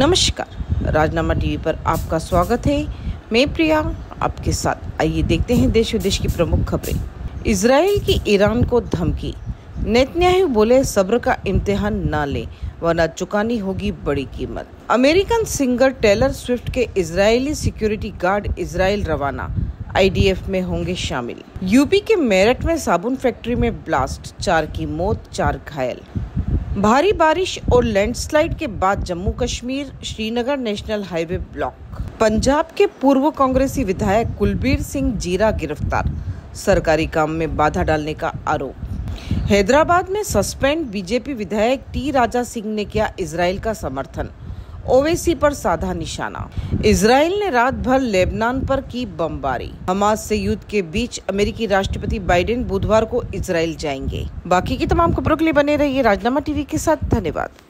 नमस्कार, राजनामा टीवी पर आपका स्वागत है। मैं प्रिया आपके साथ। आइए देखते हैं देश विदेश की प्रमुख खबरें। इजराइल की ईरान को धमकी, नेतन्याहू बोले सब्र का इम्तिहान ना ले वरना चुकानी होगी बड़ी कीमत। अमेरिकन सिंगर टेलर स्विफ्ट के इजरायली सिक्योरिटी गार्ड इजराइल रवाना, आईडीएफ में होंगे शामिल। यूपी के मेरठ में साबुन फैक्ट्री में ब्लास्ट, 4 की मौत, 4 घायल। भारी बारिश और लैंडस्लाइड के बाद Jammu Kashmir Srinagar national highway block. Punjab के पूर्व कांग्रेसी विधायक कुलबीर सिंह जीरा गिरफ्तार, सरकारी काम में बाधा डालने का आरोप। हैदराबाद में सस्पेंड बीजेपी विधायक टी राजा सिंह ने किया इजराइल का समर्थन, ओवेसी पर साधा निशाना। इजराइल ने रात भर लेबनान पर की बमबारी। हमास से युद्ध के बीच अमेरिकी राष्ट्रपति बाइडेन बुधवार को इजराइल जाएंगे। बाकी की तमाम खबरों के लिए बने रहिए राजनामा टीवी के साथ। धन्यवाद।